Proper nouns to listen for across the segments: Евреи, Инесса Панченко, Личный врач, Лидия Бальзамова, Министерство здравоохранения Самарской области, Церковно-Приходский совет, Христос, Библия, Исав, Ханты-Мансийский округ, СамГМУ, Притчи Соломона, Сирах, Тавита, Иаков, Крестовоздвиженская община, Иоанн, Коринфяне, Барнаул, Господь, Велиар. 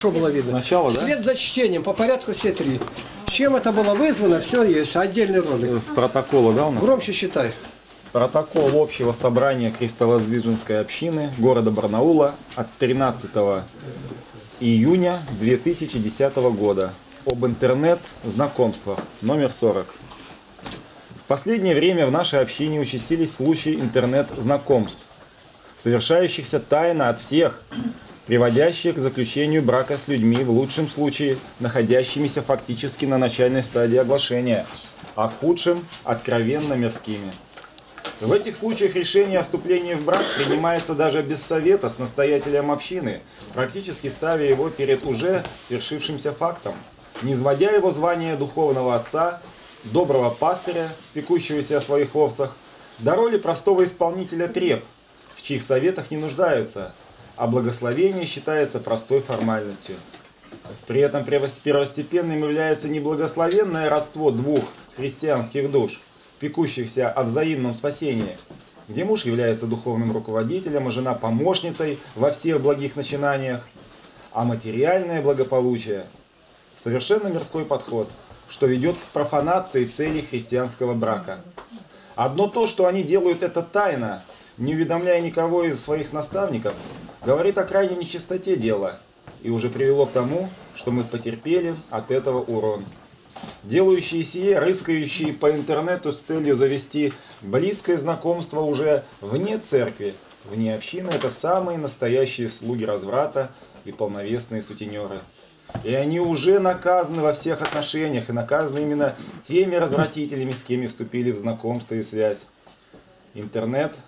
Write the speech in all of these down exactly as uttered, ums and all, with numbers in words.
Что было видно? Сначала, да? Вслед за чтением, по порядку все три. Чем это было вызвано, все есть. Отдельный ролик. С протокола, да, у нас? Громче считай. Протокол общего собрания Крестовоздвиженской общины города Барнаула от тринадцатого июня две тысячи десятого года. Об интернет-знакомствах. Номер сорок. В последнее время в нашей общине участились случаи интернет-знакомств, совершающихся тайно от всех, приводящих к заключению брака с людьми, в лучшем случае находящимися фактически на начальной стадии оглашения, а в худшем – откровенно мирскими. В этих случаях решение о вступлении в брак принимается даже без совета с настоятелем общины, практически ставя его перед уже свершившимся фактом, низводя его звание духовного отца, доброго пастыря, пекущегося о своих овцах, до роли простого исполнителя треб, в чьих советах не нуждаются, а благословение считается простой формальностью. При этом первостепенным является не благословенное родство двух христианских душ, пекущихся о взаимном спасении, где муж является духовным руководителем, а жена помощницей во всех благих начинаниях, а материальное благополучие – совершенно мирской подход, что ведет к профанации целей христианского брака. Одно то, что они делают это тайно, не уведомляя никого из своих наставников, говорит о крайней нечистоте дела и уже привело к тому, что мы потерпели от этого урон. Делающие сие, рыскающие по интернету с целью завести близкое знакомство уже вне церкви, вне общины, это самые настоящие слуги разврата и полновесные сутенеры. И они уже наказаны во всех отношениях и наказаны именно теми развратителями, с кем вступили в знакомство и связь. Интернет —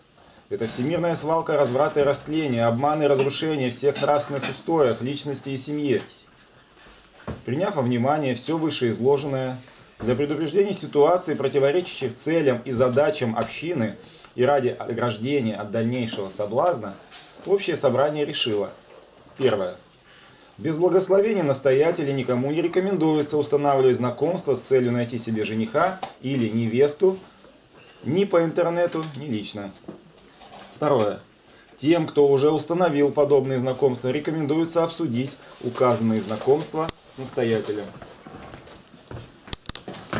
это всемирная свалка разврата и растления, обмана и разрушения всех нравственных устоев, личности и семьи. Приняв во внимание все вышеизложенное, для предупреждения ситуации, противоречащих целям и задачам общины и ради ограждения от дальнейшего соблазна, общее собрание решило. Первое. Без благословения настоятеля никому не рекомендуется устанавливать знакомство с целью найти себе жениха или невесту ни по интернету, ни лично. Второе. Тем, кто уже установил подобные знакомства, рекомендуется обсудить указанные знакомства с настоятелем.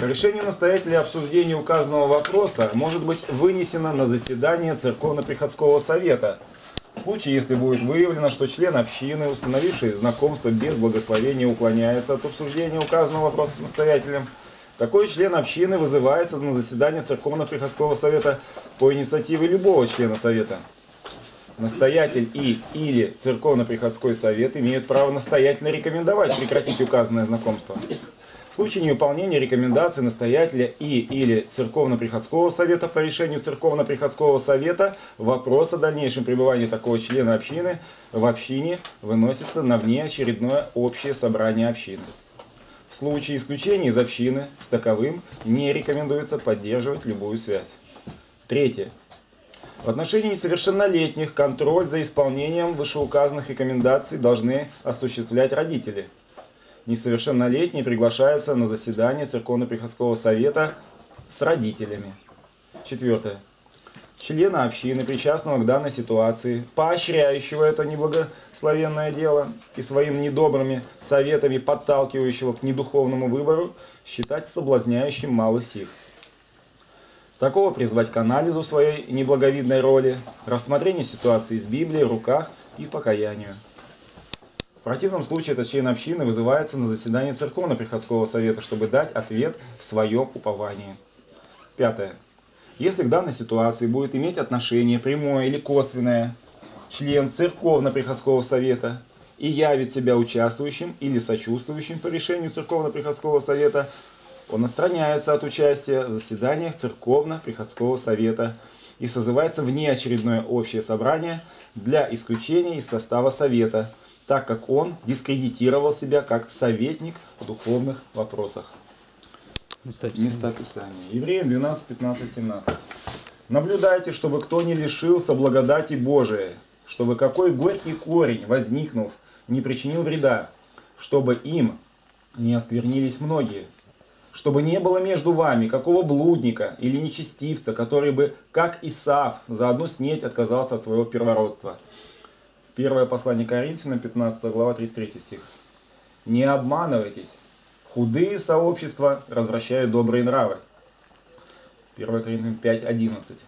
Решение настоятеля обсуждения указанного вопроса может быть вынесено на заседание Церковно-Приходского совета, в случае, если будет выявлено, что член общины, установивший знакомство без благословения, уклоняется от обсуждения указанного вопроса с настоятелем. Такой член общины вызывается на заседание Церковно-Приходского совета по инициативе любого члена совета. Настоятель и или Церковно-Приходской совет имеют право настоятельно рекомендовать прекратить указанное знакомство. В случае невыполнения рекомендаций настоятеля и или Церковно-Приходского совета по решению Церковно-Приходского совета вопрос о дальнейшем пребывании такого члена общины в общине выносится на внеочередное общее собрание общины. В случае исключения из общины с таковым не рекомендуется поддерживать любую связь. Третье. В отношении несовершеннолетних контроль за исполнением вышеуказанных рекомендаций должны осуществлять родители. Несовершеннолетние приглашаются на заседание Церковно-Приходского совета с родителями. Четвертое. Члена общины, причастного к данной ситуации, поощряющего это неблагословенное дело и своим недобрыми советами подталкивающего к недуховному выбору, считать соблазняющим мало сих. Такого призвать к анализу своей неблаговидной роли, рассмотрению ситуации из Библии, руках и покаянию. В противном случае этот член общины вызывается на заседание Церковно-Приходского совета, чтобы дать ответ в своем уповании. Пятое. Если к данной ситуации будет иметь отношение прямое или косвенное член Церковно-Приходского совета и явит себя участвующим или сочувствующим по решению Церковно-Приходского совета, он отстраняется от участия в заседаниях Церковно-Приходского совета и созывается внеочередное общее собрание для исключения из состава совета, так как он дискредитировал себя как советник в духовных вопросах. Места Писания. Места Писания. Евреям двенадцать, пятнадцать, семнадцать. «Наблюдайте, чтобы кто не лишился благодати Божией, чтобы какой горький корень, возникнув, не причинил вреда, чтобы им не осквернились многие, чтобы не было между вами какого блудника или нечестивца, который бы, как Исав, за одну снеть отказался от своего первородства». Первое послание Коринфянам, пятнадцатая глава, тридцать третий стих. Не обманывайтесь. Худые сообщества развращают добрые нравы. первое Коринфянам пять, одиннадцать.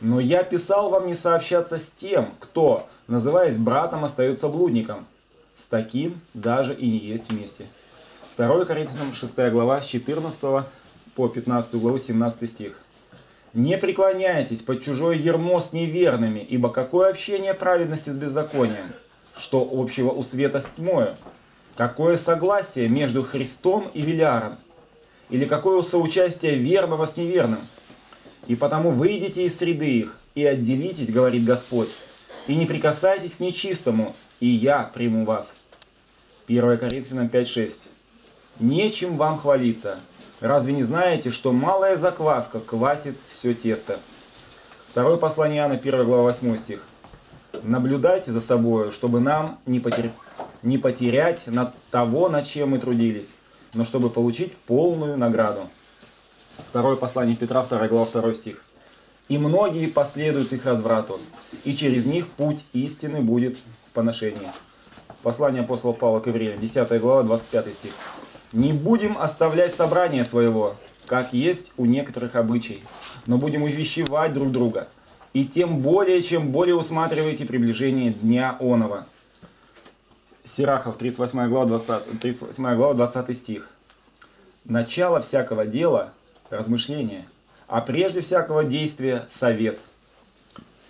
Но я писал вам не сообщаться с тем, кто, называясь братом, остается блудником. С таким даже и не есть вместе. второе Коринфянам шестая глава с четырнадцатого по пятнадцатую главу семнадцатый стих. Не преклоняйтесь под чужое ярмо с неверными, ибо какое общение праведности с беззаконием? Что общего у света с тьмою? Какое согласие между Христом и Велиаром? Или какое соучастие верного с неверным? И потому выйдите из среды их и отделитесь, говорит Господь, и не прикасайтесь к нечистому, и я приму вас. первое Коринфянам пять, шесть. Нечем вам хвалиться. Разве не знаете, что малая закваска квасит все тесто? второе послание Иоанна, первая глава, восьмой стих. Наблюдайте за собой, чтобы нам не, потер... не потерять над того, над чем мы трудились, но чтобы получить полную награду. второе послание Петра, вторая глава, второй стих. И многие последуют их разврату, и через них путь истины будет в поношении. Послание апостола Павла к Евреям, десятая глава, двадцать пятый стих. Не будем оставлять собрание своего, как есть у некоторых обычай, но будем увещевать друг друга, и тем более, чем более усматриваете приближение дня оного. Сирахов, тридцать восьмая глава, двадцатый стих. Начало всякого дела – размышление, а прежде всякого действия – совет.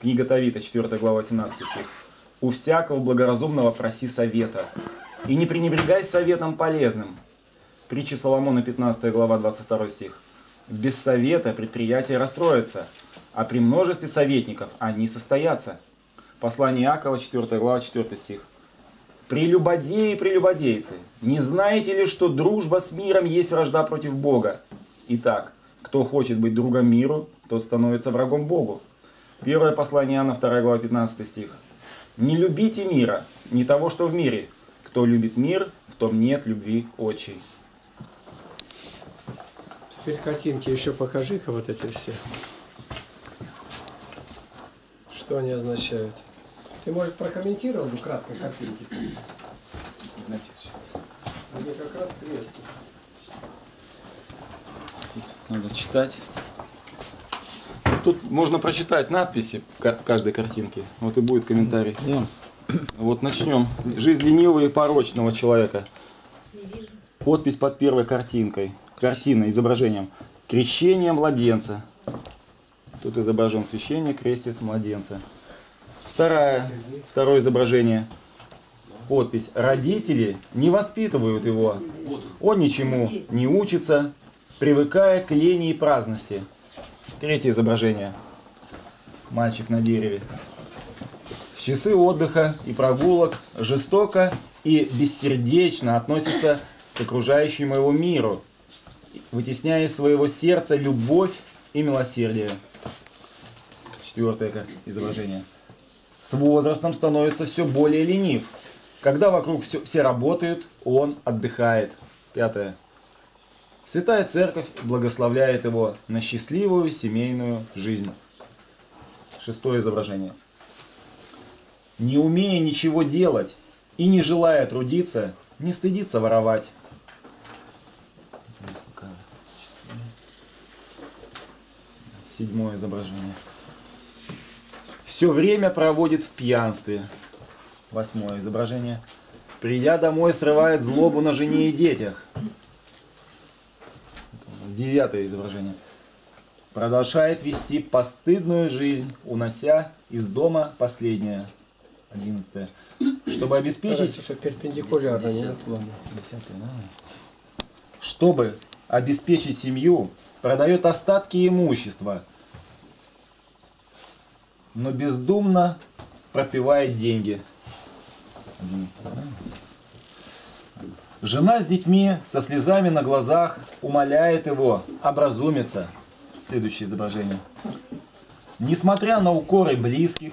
Книга Тавита, четвёртая глава, восемнадцатый стих. У всякого благоразумного проси совета, и не пренебрегай советом полезным. Притчи Соломона, пятнадцатая глава, двадцать второй стих. Без совета предприятие расстроится, а при множестве советников они состоятся. Послание Иакова, четвёртая глава, четвёртый стих. Прелюбодеи и прелюбодейцы, не знаете ли, что дружба с миром есть вражда против Бога? Итак, кто хочет быть другом миру, тот становится врагом Богу. первое послание Иоанна, вторая глава, пятнадцатый стих. Не любите мира, не того, что в мире. Кто любит мир, в том нет любви отчей. Теперь картинки еще покажи-ка, вот эти все. Что они означают? Ты, может, прокомментировал бы кратко картинки? Они как раз трески. Тут надо читать. Тут можно прочитать надписи каждой картинки. Вот и будет комментарий. Да. Вот начнем. Жизнь ленивого и порочного человека. Подпись под первой картинкой. Картина, изображением. Крещение младенца. Тут изображен священник, крестит младенца. Вторая, второе изображение. Подпись. Родители не воспитывают его. Он ничему не учится, привыкая к лени и праздности. Третье изображение. Мальчик на дереве. В часы отдыха и прогулок жестоко и бессердечно относится к окружающему его миру, вытесняя из своего сердца любовь и милосердие. Четвертое изображение. С возрастом становится все более ленив. Когда вокруг все, все работают, он отдыхает. Пятое. Святая Церковь благословляет его на счастливую семейную жизнь. Шестое изображение. Не умея ничего делать и не желая трудиться, не стыдится воровать. Седьмое изображение. Все время проводит в пьянстве. Восьмое изображение. Придя домой, срывает злобу на жене и детях. Девятое изображение. Продолжает вести постыдную жизнь, унося из дома последнее. Одиннадцатое. Чтобы обеспечить... Перпендикулярно, не отломано. Десятое, да. Чтобы обеспечить семью, продает остатки имущества, но бездумно пропивает деньги. Жена с детьми со слезами на глазах умоляет его образумиться. Следующее изображение. Несмотря на укоры близких,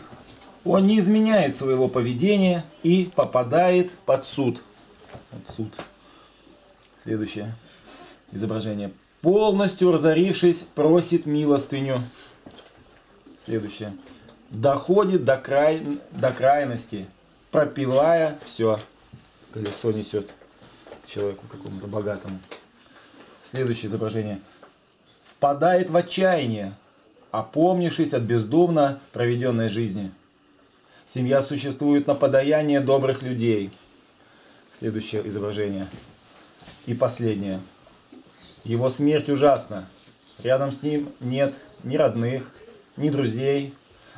он не изменяет своего поведения и попадает под суд. Под суд. Следующее изображение. Полностью разорившись, просит милостыню. Следующее. Доходит до, край... до крайности, пропивая все. Колесо несет. человеку какому-то богатому. Следующее изображение. Впадает в отчаяние, опомнившись от бездумно проведенной жизни. Семья существует на подаяние добрых людей. Следующее изображение. И последнее. Его смерть ужасна. Рядом с ним нет ни родных, ни друзей.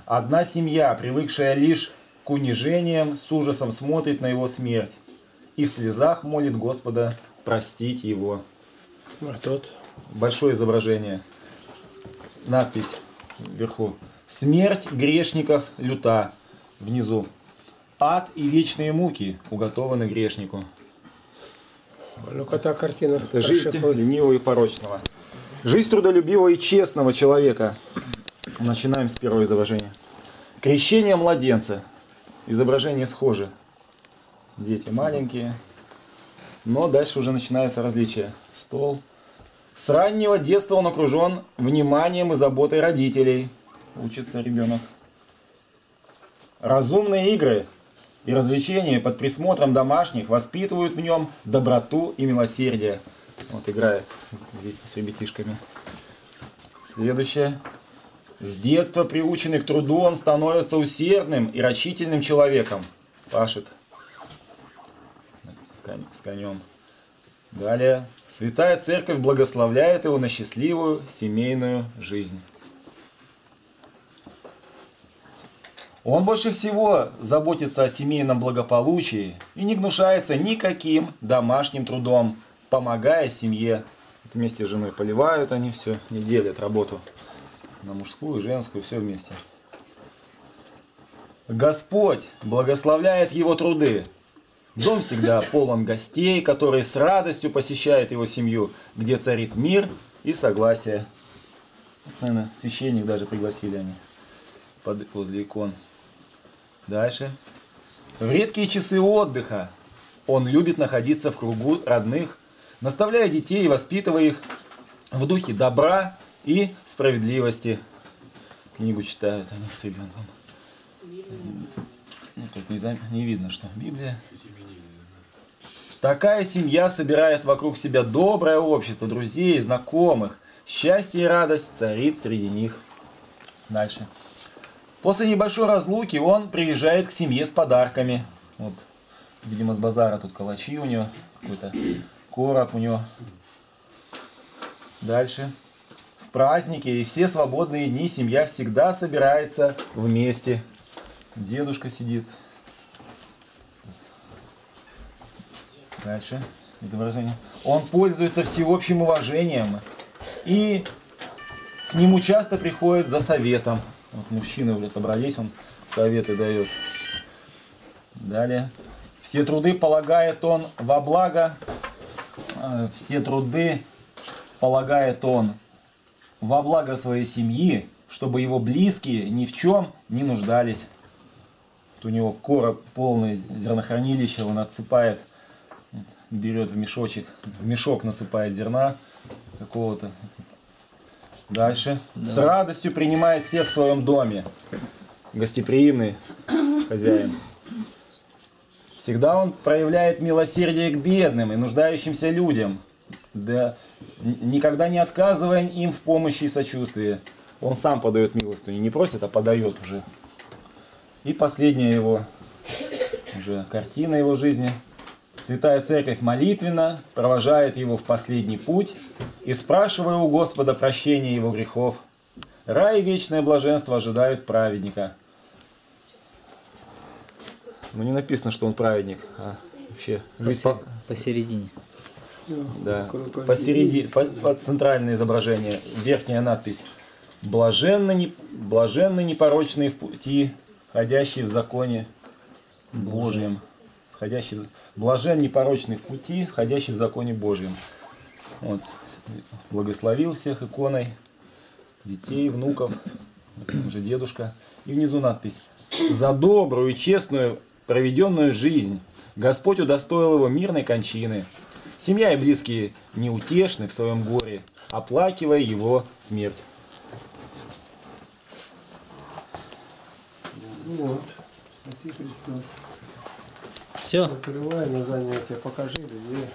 Одна семья, привыкшая лишь к унижениям, с ужасом смотрит на его смерть и в слезах молит Господа простить его. Тот. Большое изображение. Надпись вверху. Смерть грешников люта. Внизу. Ад и вечные муки уготованы грешнику. Ну-ка та картина. Это жизнь ленивого и порочного. Жизнь трудолюбивого и честного человека. Начинаем с первого изображения. Крещение младенца. Изображения схожи. Дети маленькие. Но дальше уже начинается различие. Стол. С раннего детства он окружен вниманием и заботой родителей. Учится ребенок. Разумные игры и развлечения под присмотром домашних воспитывают в нем доброту и милосердие. Вот играет с ребятишками. Следующее. С детства приученный к труду, он становится усердным и рачительным человеком. Пашет с конем. Далее. Святая Церковь благословляет его на счастливую семейную жизнь. Он больше всего заботится о семейном благополучии и не гнушается никаким домашним трудом, помогая семье. Вместе с женой поливают они все, не делят работу на мужскую, женскую, все вместе. Господь благословляет его труды. Дом всегда полон гостей, которые с радостью посещают его семью, где царит мир и согласие. Наверное, священник даже пригласили они под, возле икон. Дальше. В редкие часы отдыха он любит находиться в кругу родных, наставляя детей и воспитывая их в духе добра и справедливости. Книгу читают они с ребенком. Ну, тут не, зам... не видно, что Библия. Такая семья собирает вокруг себя доброе общество, друзей, знакомых. Счастье и радость царит среди них. Дальше. После небольшой разлуки он приезжает к семье с подарками. Вот, видимо, с базара тут калачи у него, какой-то короб у него. Дальше. В праздники и все свободные дни семья всегда собирается вместе. Дедушка сидит. Дальше изображение. Он пользуется всеобщим уважением, и к нему часто приходят за советом. Вот мужчины уже собрались, он советы дает. Далее. Все труды полагает он во благо. Все труды полагает он во благо своей семьи, чтобы его близкие ни в чем не нуждались. Вот у него короб полный зернохранилища, он отсыпает, берет в мешочек, в мешок насыпает зерна какого-то. Дальше. Давай. С радостью принимает всех в своем доме. Гостеприимный хозяин. Всегда он проявляет милосердие к бедным и нуждающимся людям, да, никогда не отказывая им в помощи и сочувствии. Он сам подает милостыню, не просит, а подает уже. И последняя его уже картина его жизни. Святая Церковь молитвенно провожает его в последний путь и спрашивая у Господа прощения его грехов. Рай и вечное блаженство ожидают праведника. Ну, не написано, что он праведник, а вообще Посер... посередине. Да, посередине, по, по центральное изображение, верхняя надпись. Блаженны, не... Блаженны непорочные в пути, ходящие в законе Божьем. Сходящий, блажен непорочный в пути, сходящий в законе Божьем. Вот. Благословил всех иконой, детей, внуков, уже дедушка. И внизу надпись. За добрую и честную проведенную жизнь Господь удостоил его мирной кончины. Семья и близкие неутешны в своем горе, оплакивая его смерть. Вот. Спасибо, Христос. Все. Закрывай на занятия, покажи людей.